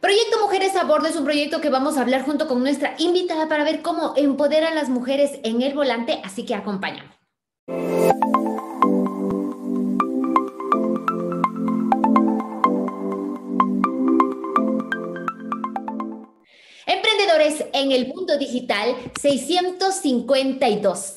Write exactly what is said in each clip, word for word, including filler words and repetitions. Proyecto Mujeres a Bordo es un proyecto que vamos a hablar junto con nuestra invitada para ver cómo empoderan las mujeres en el volante, así que acompáñame. Emprendedores en el mundo digital seiscientos cincuenta y dos.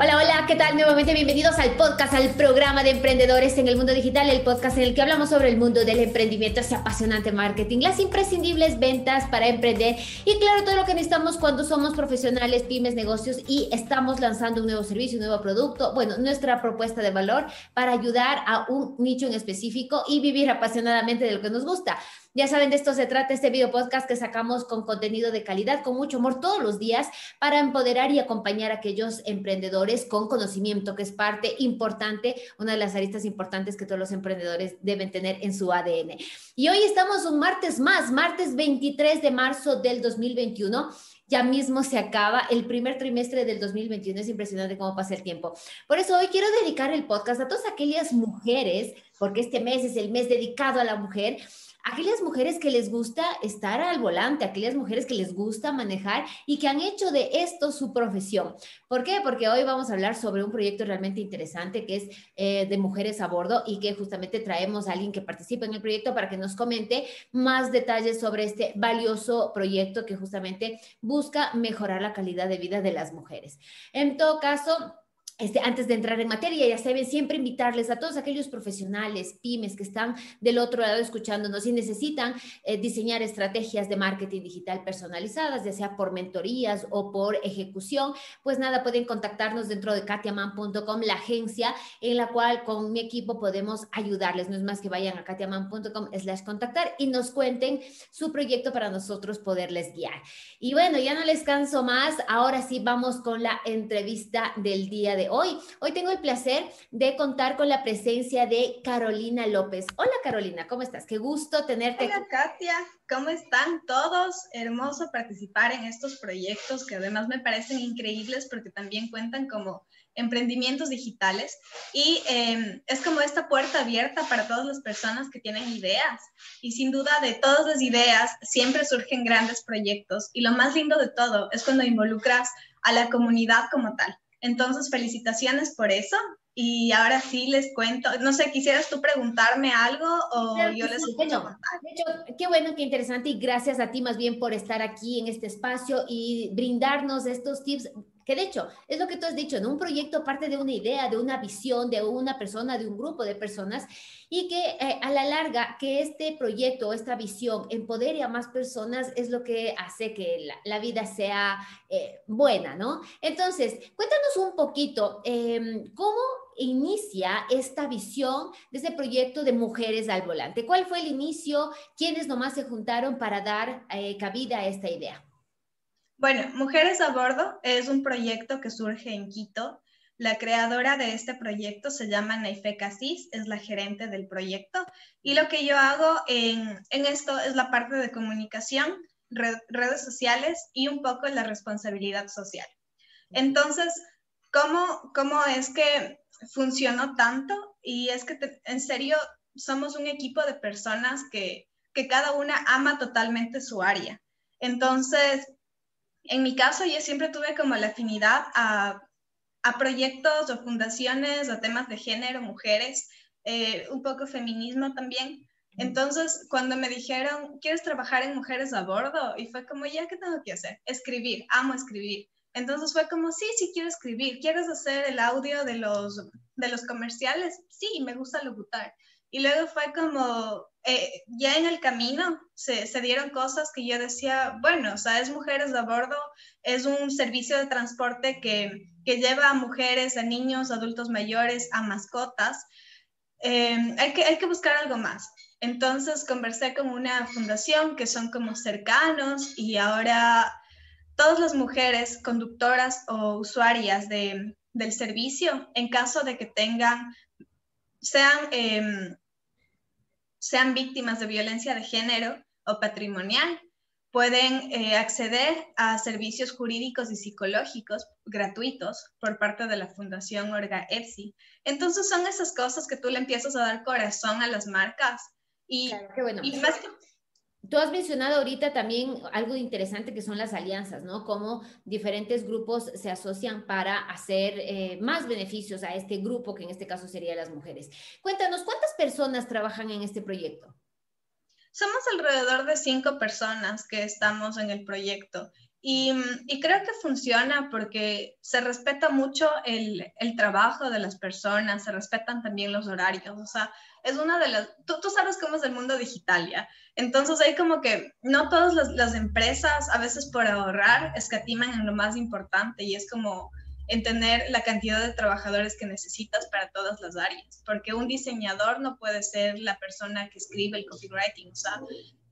Hola, hola, ¿qué tal? Nuevamente bienvenidos al podcast, al programa de Emprendedores en el Mundo Digital, el podcast en el que hablamos sobre el mundo del emprendimiento, ese apasionante marketing, las imprescindibles ventas para emprender y claro, todo lo que necesitamos cuando somos profesionales, pymes, negocios y estamos lanzando un nuevo servicio, un nuevo producto, bueno, nuestra propuesta de valor para ayudar a un nicho en específico y vivir apasionadamente de lo que nos gusta. Ya saben, de esto se trata este video podcast que sacamos con contenido de calidad, con mucho amor todos los días para empoderar y acompañar a aquellos emprendedores con conocimiento, que es parte importante, una de las aristas importantes que todos los emprendedores deben tener en su A D N. Y hoy estamos un martes más, martes veintitrés de marzo del dos mil veintiuno. Ya mismo se acaba el primer trimestre del dos mil veintiuno. Es impresionante cómo pasa el tiempo. Por eso hoy quiero dedicar el podcast a todas aquellas mujeres, porque este mes es el mes dedicado a la mujer, aquellas mujeres que les gusta estar al volante, aquellas mujeres que les gusta manejar y que han hecho de esto su profesión. ¿Por qué? Porque hoy vamos a hablar sobre un proyecto realmente interesante que es eh, de Mujeres a Bordo y que justamente traemos a alguien que participe en el proyecto para que nos comente más detalles sobre este valioso proyecto que justamente busca mejorar la calidad de vida de las mujeres. En todo caso, Este, antes de entrar en materia, ya saben, siempre invitarles a todos aquellos profesionales, pymes que están del otro lado escuchándonos y necesitan eh, diseñar estrategias de marketing digital personalizadas, ya sea por mentorías o por ejecución, pues nada, pueden contactarnos dentro de Katyaman punto com, la agencia en la cual con mi equipo podemos ayudarles. No es más que vayan a Katyaman punto com slash contactar y nos cuenten su proyecto para nosotros poderles guiar. Y bueno, ya no les canso más, ahora sí vamos con la entrevista del día de hoy. Hoy tengo el placer de contar con la presencia de Carolina López. Hola Carolina, ¿cómo estás? Qué gusto tenerte. Hola Katia, ¿cómo están todos? Hermoso participar en estos proyectos que además me parecen increíbles porque también cuentan como emprendimientos digitales y eh, es como esta puerta abierta para todas las personas que tienen ideas y sin duda de todas las ideas siempre surgen grandes proyectos y lo más lindo de todo es cuando involucras a la comunidad como tal. Entonces, felicitaciones por eso. Y ahora sí les cuento, no sé, ¿quisieras tú preguntarme algo o claro, yo les escucho no. contar? De hecho, qué bueno, qué interesante y gracias a ti más bien por estar aquí en este espacio y brindarnos estos tips, que de hecho, es lo que tú has dicho, ¿no? Un proyecto parte de una idea, de una visión, de una persona, de un grupo de personas y que eh, a la larga, que este proyecto, esta visión empodere a más personas es lo que hace que la, la vida sea eh, buena, ¿no? Entonces, cuéntanos un poquito, eh, ¿cómo inicia esta visión de ese proyecto de Mujeres al Volante? ¿Cuál fue el inicio? ¿Quiénes nomás se juntaron para dar eh, cabida a esta idea? Bueno, Mujeres a Bordo es un proyecto que surge en Quito. La creadora de este proyecto se llama Nayfe Casís, es la gerente del proyecto. Y lo que yo hago en, en esto es la parte de comunicación, red, redes sociales y un poco la responsabilidad social. Entonces, ¿cómo, cómo es que funcionó tanto? Y es que te, en serio somos un equipo de personas que, que cada una ama totalmente su área. Entonces, en mi caso yo siempre tuve como la afinidad a, a proyectos o fundaciones o temas de género, mujeres, eh, un poco feminismo también. Entonces, cuando me dijeron, ¿quieres trabajar en Mujeres a Bordo? Y fue como, ¿ya qué tengo que hacer? Escribir, amo escribir. Entonces fue como, sí, sí quiero escribir, ¿quieres hacer el audio de los, de los comerciales? Sí, me gusta locutar. Y luego fue como, eh, ya en el camino se, se dieron cosas que yo decía, bueno, o sea, es Mujeres a Bordo, es un servicio de transporte que, que lleva a mujeres, a niños, adultos mayores, a mascotas. Eh, hay que, hay que buscar algo más. Entonces conversé con una fundación que son como cercanos y ahora todas las mujeres conductoras o usuarias de, del servicio, en caso de que tengan, sean, eh, sean víctimas de violencia de género o patrimonial, pueden eh, acceder a servicios jurídicos y psicológicos gratuitos por parte de la Fundación Orga Epsi. Entonces son esas cosas que tú le empiezas a dar corazón a las marcas Y, claro, qué bueno. Y más que... Tú has mencionado ahorita también algo interesante que son las alianzas, ¿no? Cómo diferentes grupos se asocian para hacer eh, más beneficios a este grupo, que en este caso sería las mujeres. Cuéntanos, ¿cuántas personas trabajan en este proyecto? Somos alrededor de cinco personas que estamos en el proyecto. Y, y creo que funciona porque se respeta mucho el, el trabajo de las personas, se respetan también los horarios, o sea, es una de las... Tú, tú sabes cómo es el mundo digital, ¿ya? Entonces hay como que no todas las, las empresas, a veces por ahorrar, escatiman en lo más importante, y es como en tener la cantidad de trabajadores que necesitas para todas las áreas, porque un diseñador no puede ser la persona que escribe el copywriting, o sea,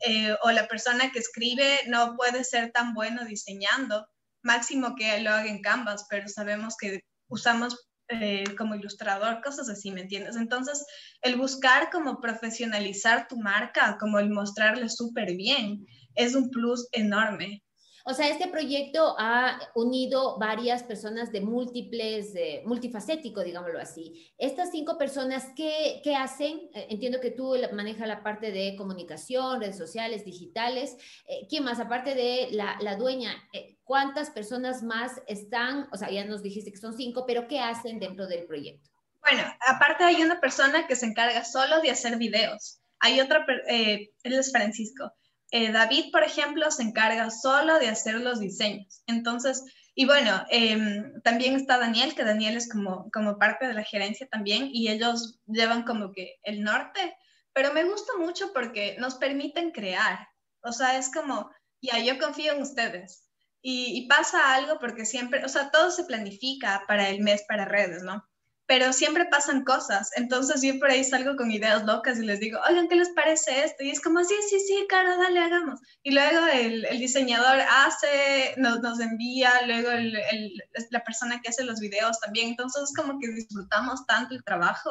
eh, o la persona que escribe no puede ser tan bueno diseñando, máximo que lo haga en Canvas, pero sabemos que usamos eh, como ilustrador, cosas así, ¿me entiendes? Entonces, el buscar como profesionalizar tu marca, como el mostrarle súper bien, es un plus enorme. O sea, este proyecto ha unido varias personas de múltiples, eh, multifacético, digámoslo así. Estas cinco personas, ¿qué, qué hacen? Eh, entiendo que tú manejas la parte de comunicación, redes sociales, digitales. Eh, ¿Quién más? Aparte de la, la dueña, eh, ¿cuántas personas más están? O sea, ya nos dijiste que son cinco, pero ¿qué hacen dentro del proyecto? Bueno, aparte hay una persona que se encarga solo de hacer videos. Hay otra, eh, él es Francisco. Eh, David, por ejemplo, se encarga solo de hacer los diseños. Entonces, y bueno, eh, también está Daniel, que Daniel es como, como parte de la gerencia también, y ellos llevan como que el norte, pero me gusta mucho porque nos permiten crear. O sea, es como, ya, yo confío en ustedes. Y, y pasa algo porque siempre, o sea, todo se planifica para el mes, para redes, ¿no? Pero siempre pasan cosas, entonces yo por ahí salgo con ideas locas y les digo, oigan, ¿qué les parece esto? Y es como, sí, sí, sí, Caro, dale, hagamos. Y luego el, el diseñador hace, nos, nos envía, luego el, el, la persona que hace los videos también, entonces como que disfrutamos tanto el trabajo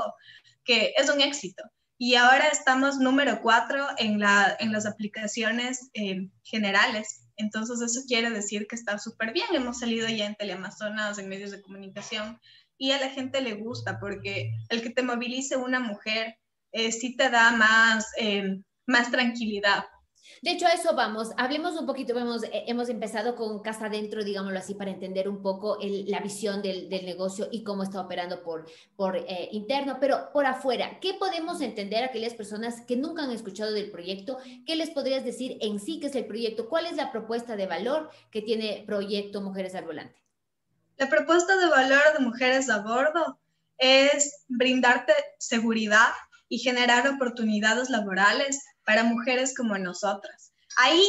que es un éxito. Y ahora estamos número cuatro en, la, en las aplicaciones eh, generales. Entonces eso quiere decir que está súper bien, hemos salido ya en Teleamazonas, en medios de comunicación, y a la gente le gusta porque el que te movilice una mujer eh, sí te da más, eh, más tranquilidad. De hecho, a eso vamos. Hablemos un poquito. Hemos, hemos empezado con Casa Adentro, digámoslo así, para entender un poco el, la visión del, del negocio y cómo está operando por, por eh, interno, pero por afuera. ¿Qué podemos entender a aquellas personas que nunca han escuchado del proyecto? ¿Qué les podrías decir en sí qué es el proyecto? ¿Cuál es la propuesta de valor que tiene Proyecto Mujeres al Volante? La propuesta de valor de Mujeres a Bordo es brindarte seguridad y generar oportunidades laborales para mujeres como nosotras. Ahí,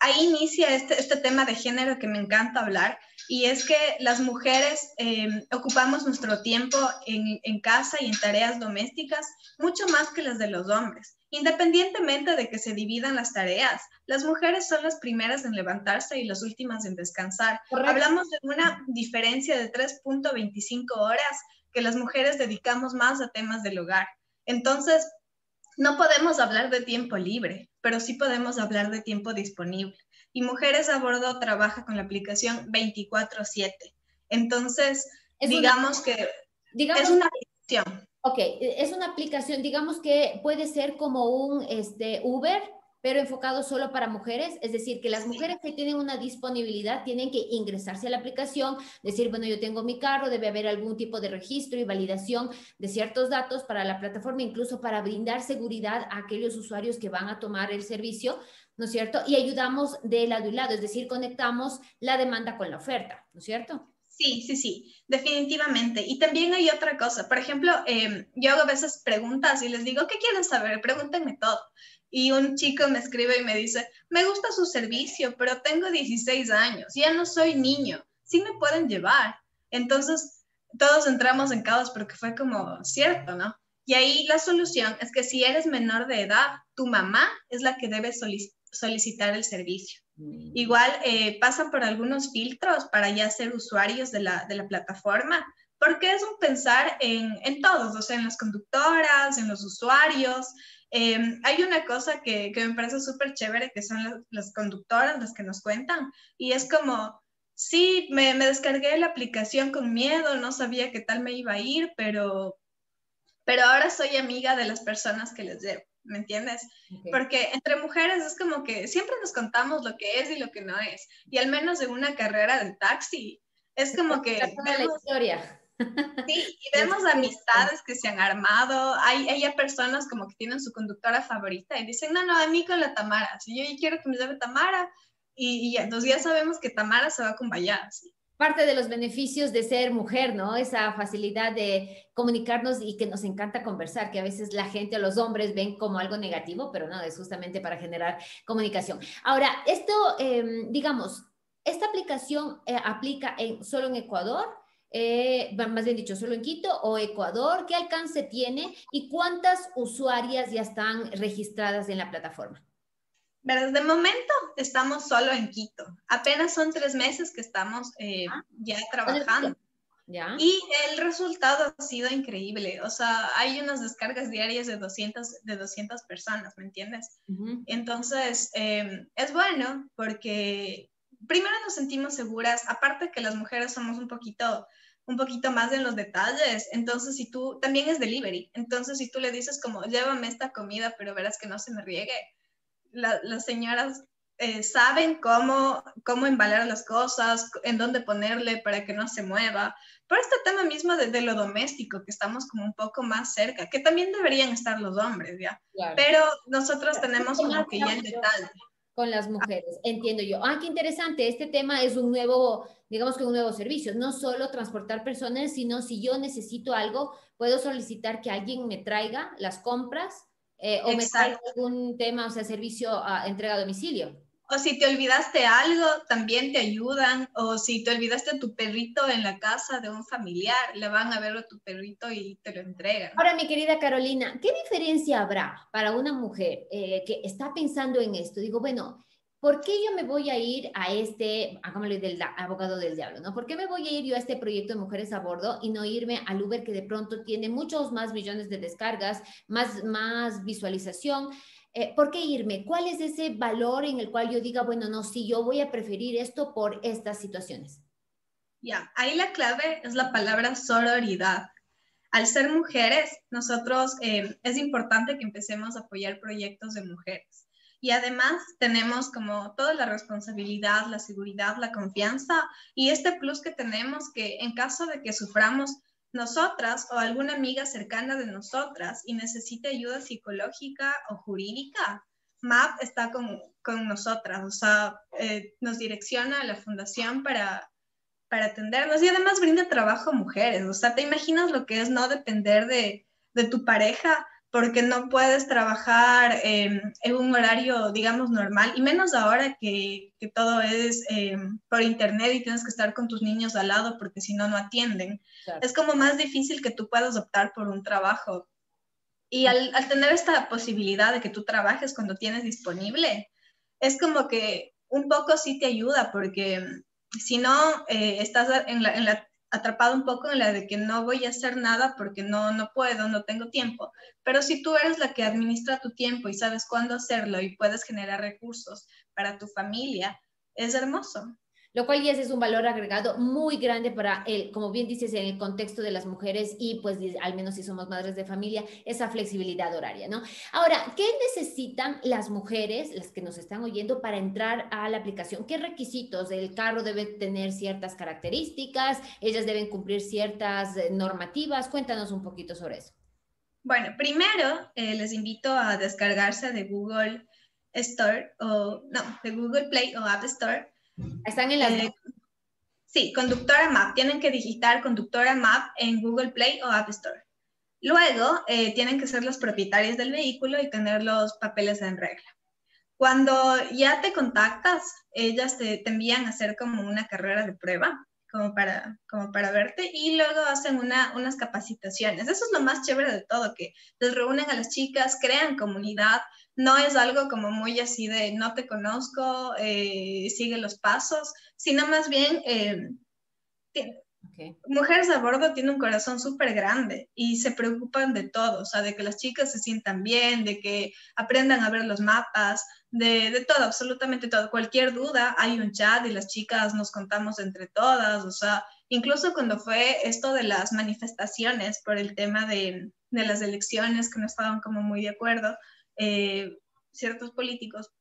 ahí inicia este, este tema de género que me encanta hablar, y es que las mujeres eh, ocupamos nuestro tiempo en, en casa y en tareas domésticas mucho más que las de los hombres. Independientemente de que se dividan las tareas, las mujeres son las primeras en levantarse y las últimas en descansar. Correcto. Hablamos de una diferencia de tres punto veinticinco horas que las mujeres dedicamos más a temas del hogar. Entonces, no podemos hablar de tiempo libre, pero sí podemos hablar de tiempo disponible. Y Mujeres a Bordo trabaja con la aplicación veinticuatro siete. Entonces, es digamos una, que digamos es una aplicación. Ok, es una aplicación, digamos que puede ser como un este, Uber, pero enfocado solo para mujeres, es decir, que las mujeres que tienen una disponibilidad tienen que ingresarse a la aplicación, decir, bueno, yo tengo mi carro, debe haber algún tipo de registro y validación de ciertos datos para la plataforma, incluso para brindar seguridad a aquellos usuarios que van a tomar el servicio, ¿no es cierto? Y ayudamos de lado y lado, es decir, conectamos la demanda con la oferta, ¿no es cierto? Sí, sí, sí, definitivamente. Y también hay otra cosa. Por ejemplo, eh, yo hago a veces preguntas y les digo, ¿qué quieren saber? Pregúntenme todo. Y un chico me escribe y me dice, me gusta su servicio, pero tengo dieciséis años, ya no soy niño, ¿sí me pueden llevar? Entonces, todos entramos en caos porque fue como cierto, ¿no? Y ahí la solución es que si eres menor de edad, tu mamá es la que debe solic- solicitar el servicio. Igual eh, pasan por algunos filtros para ya ser usuarios de la, de la plataforma, porque es un pensar en, en todos, o sea, en las conductoras, en los usuarios. Eh, hay una cosa que, que me parece súper chévere, que son las, las conductoras las que nos cuentan, y es como, sí, me, me descargué la aplicación con miedo, no sabía qué tal me iba a ir, pero, pero ahora soy amiga de las personas que les llevo. ¿me entiendes? Okay. Porque entre mujeres es como que siempre nos contamos lo que es y lo que no es. Y al menos en una carrera de taxi, es como que... Vemos, la historia. Sí, y vemos amistades que se han armado. Hay, hay personas como que tienen su conductora favorita y dicen, no, no, a mí con la Tamara. Si yo quiero que me lleve Tamara, y, y entonces ya sabemos que Tamara se va con Bayana, ¿sí? Parte de los beneficios de ser mujer, ¿no? Esa facilidad de comunicarnos y que nos encanta conversar, que a veces la gente o los hombres ven como algo negativo, pero no, es justamente para generar comunicación. Ahora, esto, eh, digamos, ¿esta aplicación eh, aplica en, solo en Ecuador? Eh, más bien dicho, ¿solo en Quito o Ecuador? ¿Qué alcance tiene? ¿Y cuántas usuarias ya están registradas en la plataforma? Pero de momento estamos solo en Quito. Apenas son tres meses que estamos eh, ah, ya trabajando. ¿Ya? Y el resultado ha sido increíble. O sea, hay unas descargas diarias de doscientas, de doscientas personas, ¿me entiendes? Uh-huh. Entonces, eh, es bueno porque primero nos sentimos seguras. Aparte que las mujeres somos un poquito... un poquito más en los detalles, entonces si tú... También es delivery. Entonces, si tú le dices como, llévame esta comida, pero verás que no se me riegue. La, las señoras eh, saben cómo, cómo embalar las cosas, en dónde ponerle para que no se mueva. Por este tema mismo de, de lo doméstico, que estamos como un poco más cerca, que también deberían estar los hombres, ¿ya? Claro. Pero nosotros claro. tenemos como claro. que ya el detalle. Con las mujeres, entiendo yo. Ah, qué interesante, este tema es un nuevo, digamos que un nuevo servicio, no solo transportar personas, sino si yo necesito algo, puedo solicitar que alguien me traiga las compras. Eh, o Exacto. me trae algún tema, o sea, servicio a entrega a domicilio. O si te olvidaste algo, también te ayudan. O si te olvidaste a tu perrito en la casa de un familiar, le van a ver a tu perrito y te lo entregan. Ahora, mi querida Carolina, ¿qué diferencia habrá para una mujer eh, que está pensando en esto? Digo, bueno, ¿por qué yo me voy a ir a este, hagámosle del abogado del diablo, ¿no? ¿Por qué me voy a ir yo a este proyecto de Mujeres a Bordo y no irme al Uber, que de pronto tiene muchos más millones de descargas, más, más visualización? Eh, ¿Por qué irme? ¿Cuál es ese valor en el cual yo diga, bueno, no, sí, yo voy a preferir esto por estas situaciones? Ya, yeah. Ahí la clave es la palabra sororidad. Al ser mujeres, nosotros eh, es importante que empecemos a apoyar proyectos de mujeres. Y además tenemos como toda la responsabilidad, la seguridad, la confianza y este plus que tenemos que en caso de que suframos nosotras o alguna amiga cercana de nosotras y necesite ayuda psicológica o jurídica, M A P está con, con nosotras, o sea, eh, nos direcciona a la fundación para, para atendernos y además brinda trabajo a mujeres, o sea, ¿te imaginas lo que es no depender de, de tu pareja? Porque no puedes trabajar eh, en un horario, digamos, normal, y menos ahora que, que todo es eh, por internet y tienes que estar con tus niños al lado porque si no, no atienden. Claro. Es como más difícil que tú puedas optar por un trabajo. Y al, al tener esta posibilidad de que tú trabajes cuando tienes disponible, es como que un poco sí te ayuda, porque si no, eh, estás en la, en la atrapado un poco en la de que no voy a hacer nada porque no, no puedo, no tengo tiempo. Pero si tú eres la que administra tu tiempo y sabes cuándo hacerlo y puedes generar recursos para tu familia, es hermoso. Lo cual ya es un valor agregado muy grande para él, como bien dices, en el contexto de las mujeres y pues al menos si somos madres de familia, esa flexibilidad horaria, ¿no? Ahora, ¿qué necesitan las mujeres, las que nos están oyendo, para entrar a la aplicación? ¿Qué requisitos? El carro debe tener ciertas características, ellas deben cumplir ciertas normativas. Cuéntanos un poquito sobre eso. Bueno, primero eh, les invito a descargarse de Google Store o, no, de Google Play o App Store. Están en la... Eh, sí, Conductora Map. Tienen que digitar Conductora Map en Google Play o App Store. Luego, eh, tienen que ser los propietarios del vehículo y tener los papeles en regla. Cuando ya te contactas, ellas te, te envían a hacer como una carrera de prueba, como para, como para verte, y luego hacen una, unas capacitaciones. Eso es lo más chévere de todo, que les reúnen a las chicas, crean comunidad. No es algo como muy así de no te conozco, eh, sigue los pasos, sino más bien eh, tiene, okay. Mujeres a Bordo tiene un corazón súper grande y se preocupan de todo, o sea, de que las chicas se sientan bien, de que aprendan a ver los mapas, de, de todo, absolutamente todo. Cualquier duda, hay un chat y las chicas nos contamos entre todas, o sea, incluso cuando fue esto de las manifestaciones por el tema de, de las elecciones que no estaban como muy de acuerdo, eh, ciertos políticos,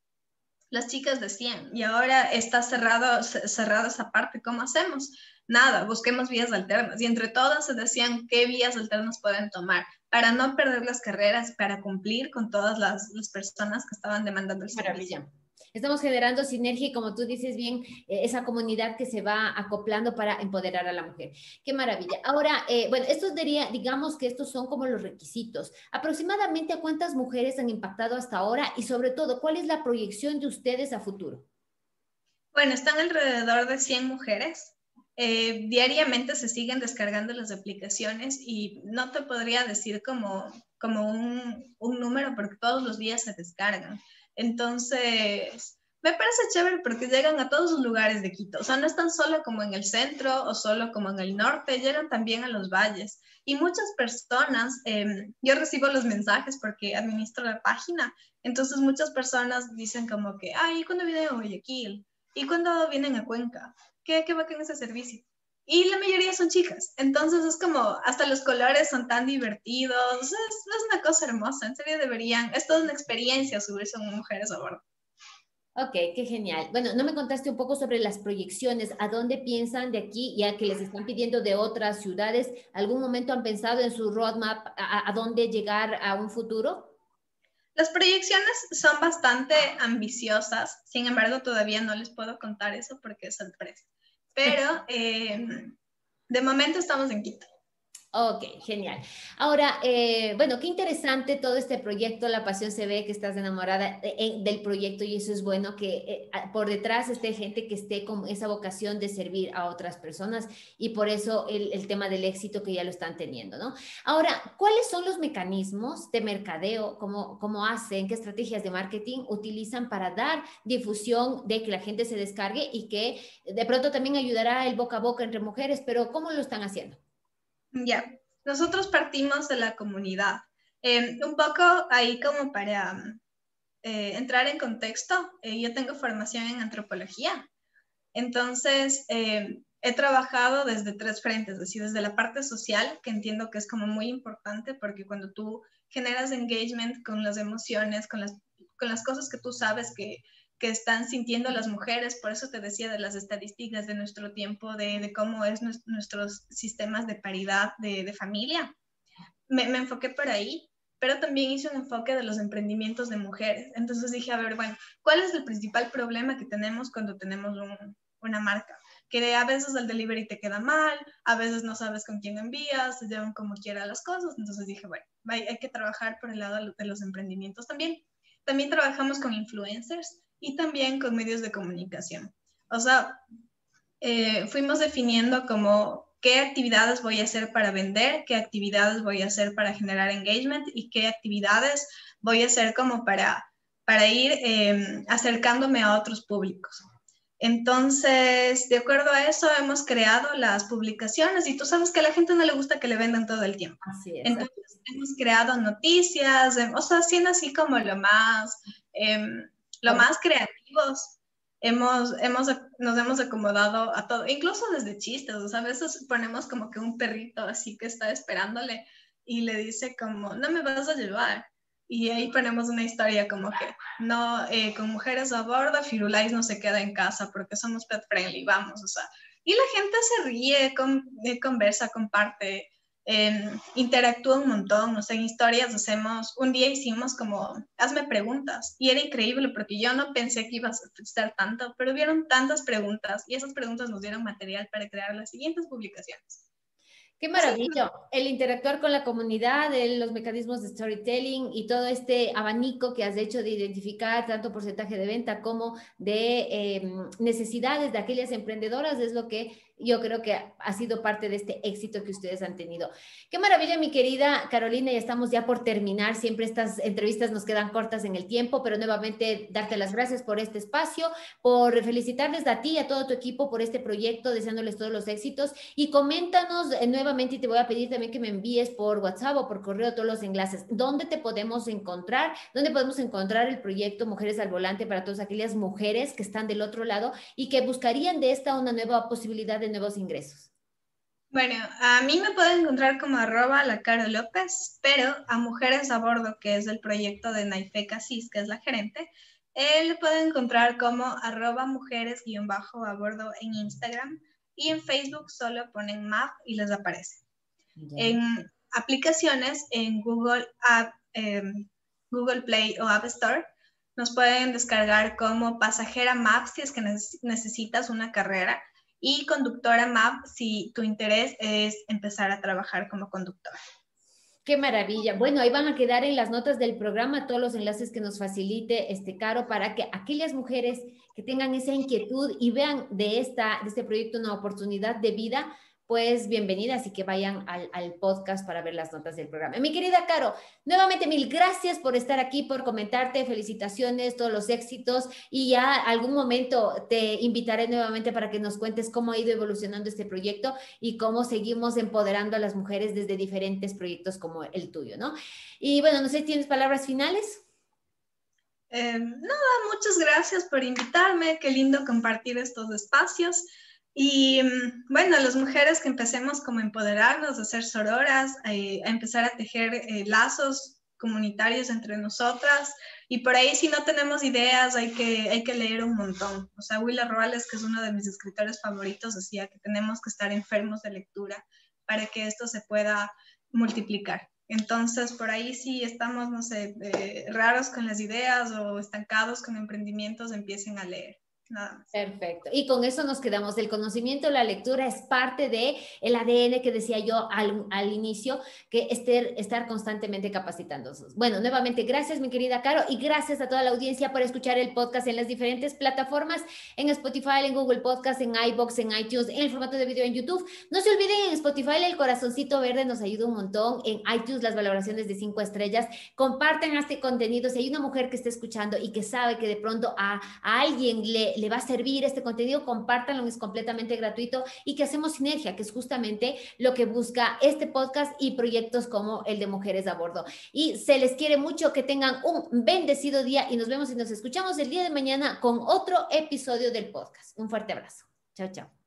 las chicas decían, y ahora está cerrado, cerrada esa parte, ¿cómo hacemos? Nada, busquemos vías alternas. Y entre todas se decían qué vías alternas pueden tomar para no perder las carreras, para cumplir con todas las, las personas que estaban demandando el servicio. Estamos generando sinergia y, como tú dices bien, eh, esa comunidad que se va acoplando para empoderar a la mujer. ¡Qué maravilla! Ahora, eh, bueno, estos diría, digamos que estos son como los requisitos. ¿Aproximadamente a cuántas mujeres han impactado hasta ahora? Y sobre todo, ¿cuál es la proyección de ustedes a futuro? Bueno, están alrededor de cien mujeres. Eh, diariamente se siguen descargando las aplicaciones y no te podría decir como, como un, un número porque todos los días se descargan. Entonces, me parece chévere porque llegan a todos los lugares de Quito. O sea, no están solo como en el centro o solo como en el norte, llegan también a los valles. Y muchas personas, eh, yo recibo los mensajes porque administro la página, entonces muchas personas dicen como que, ay, ¿y cuándo vienen a Guayaquil? ¿Y cuándo vienen a Cuenca? ¿Qué, qué bacán ese servicio? Y la mayoría son chicas, entonces es como, hasta los colores son tan divertidos, es, es una cosa hermosa, en serio deberían, es toda una experiencia subirse a Mujeres a Bordo. Ok, qué genial. Bueno, no me contaste un poco sobre las proyecciones, ¿a dónde piensan de aquí, ya que les están pidiendo de otras ciudades? ¿Algún momento han pensado en su roadmap a, a dónde llegar a un futuro? Las proyecciones son bastante ambiciosas, sin embargo todavía no les puedo contar eso porque es sorpresa. Pero eh, de momento estamos en Quito. Ok, genial. Ahora, eh, bueno, qué interesante todo este proyecto. La pasión se ve que estás enamorada de, de, del proyecto y eso es bueno, que eh, por detrás esté gente que esté con esa vocación de servir a otras personas y por eso el, el tema del éxito que ya lo están teniendo, ¿no? Ahora, ¿cuáles son los mecanismos de mercadeo? ¿Cómo, cómo hacen? ¿Qué estrategias de marketing utilizan para dar difusión de que la gente se descargue y que de pronto también ayudará el boca a boca entre mujeres? Pero ¿cómo lo están haciendo? Ya, yeah. Nosotros partimos de la comunidad. Eh, un poco ahí como para eh, entrar en contexto, eh, yo tengo formación en antropología, entonces eh, he trabajado desde tres frentes, es decir, desde la parte social, que entiendo que es como muy importante porque cuando tú generas engagement con las emociones, con las, con las cosas que tú sabes que, que están sintiendo las mujeres, por eso te decía de las estadísticas de nuestro tiempo, de, de cómo es nuestro, nuestros sistemas de paridad de, de familia. Me, me enfoqué por ahí, pero también hice un enfoque de los emprendimientos de mujeres. Entonces dije, a ver, bueno, ¿cuál es el principal problema que tenemos cuando tenemos un, una marca? Que a veces el delivery te queda mal, a veces no sabes con quién envías, se llevan como quiera las cosas. Entonces dije, bueno, hay, hay que trabajar por el lado de los emprendimientos también. También trabajamos con influencers y también con medios de comunicación. O sea, eh, fuimos definiendo como qué actividades voy a hacer para vender, qué actividades voy a hacer para generar engagement y qué actividades voy a hacer como para, para ir eh, acercándome a otros públicos. Entonces, de acuerdo a eso, hemos creado las publicaciones y tú sabes que a la gente no le gusta que le vendan todo el tiempo. Así es. Entonces, hemos creado noticias, eh, o sea, haciendo así como lo más... Eh, Lo más creativos, hemos, hemos, nos hemos acomodado a todo, incluso desde chistes, o sea, a veces ponemos como que un perrito así que está esperándole y le dice como, no me vas a llevar. Y ahí ponemos una historia como que, no, eh, con Mujeres a Bordo, Firulais no se queda en casa porque somos pet friendly, vamos, o sea. Y la gente se ríe, con, eh, conversa, comparte, eh, interactúa un montón, o sea, en historias hacemos, un día hicimos como, hazme preguntas, y era increíble porque yo no pensé que iba a ser tanto, pero hubieron tantas preguntas, y esas preguntas nos dieron material para crear las siguientes publicaciones. ¡Qué maravilla! El interactuar con la comunidad, el, los mecanismos de storytelling y todo este abanico que has hecho de identificar tanto porcentaje de venta como de eh, necesidades de aquellas emprendedoras es lo que yo creo que ha sido parte de este éxito que ustedes han tenido. ¡Qué maravilla, mi querida Carolina! Ya estamos ya por terminar. Siempre estas entrevistas nos quedan cortas en el tiempo, pero nuevamente darte las gracias por este espacio, por felicitarles a ti y a todo tu equipo por este proyecto, deseándoles todos los éxitos y coméntanos eh, nuevamente. Y te voy a pedir también que me envíes por WhatsApp o por correo todos los enlaces. ¿Dónde te podemos encontrar? ¿Dónde podemos encontrar el proyecto Mujeres al Volante para todas aquellas mujeres que están del otro lado y que buscarían de esta una nueva posibilidad de nuevos ingresos? Bueno, a mí me pueden encontrar como arroba la Caro López, pero a Mujeres a Bordo, que es el proyecto de Nayfe Casís, que es la gerente, él pueden encontrar como arroba mujeres guión bajo a bordo en Instagram, y en Facebook solo ponen map y les aparece. Yeah. En aplicaciones, en Google App, eh, Google Play o App Store, nos pueden descargar como Pasajera Maps si es que necesitas una carrera, y Conductora Map si tu interés es empezar a trabajar como conductora. ¡Qué maravilla! Bueno, ahí van a quedar en las notas del programa todos los enlaces que nos facilite este Caro, para que aquellas mujeres que tengan esa inquietud y vean de, esta, de este proyecto una oportunidad de vida, pues bienvenidas, y que vayan al, al podcast para ver las notas del programa. Mi querida Caro, nuevamente mil gracias por estar aquí, por comentarte, felicitaciones, todos los éxitos, y ya algún momento te invitaré nuevamente para que nos cuentes cómo ha ido evolucionando este proyecto y cómo seguimos empoderando a las mujeres desde diferentes proyectos como el tuyo, ¿no? Y bueno, no sé, ¿tienes palabras finales? Eh, nada, muchas gracias por invitarme, qué lindo compartir estos espacios. Y bueno, las mujeres que empecemos como a empoderarnos, a ser sororas, a, a empezar a tejer eh, lazos comunitarios entre nosotras, y por ahí si no tenemos ideas hay que, hay que leer un montón. O sea, Willa Ruales, que es uno de mis escritores favoritos, decía que tenemos que estar enfermos de lectura para que esto se pueda multiplicar. Entonces, por ahí si estamos, no sé, eh, raros con las ideas o estancados con emprendimientos, empiecen a leer. Nada. Perfecto, y con eso nos quedamos. El conocimiento, la lectura es parte de el A D N que decía yo al, al inicio, que ester, estar constantemente capacitándonos. Bueno, nuevamente gracias, mi querida Caro, y gracias a toda la audiencia por escuchar el podcast en las diferentes plataformas, en Spotify, en Google Podcast, en iVoox, en iTunes, en el formato de video en YouTube. No se olviden, en Spotify el corazoncito verde nos ayuda un montón, en iTunes las valoraciones de cinco estrellas. Compartan este contenido, si hay una mujer que esté escuchando y que sabe que de pronto a, a alguien le le va a servir este contenido, compártanlo, es completamente gratuito, y que hacemos sinergia, que es justamente lo que busca este podcast y proyectos como el de Mujeres a Bordo. Y se les quiere mucho, que tengan un bendecido día, y nos vemos y nos escuchamos el día de mañana con otro episodio del podcast. Un fuerte abrazo. Chao, chao.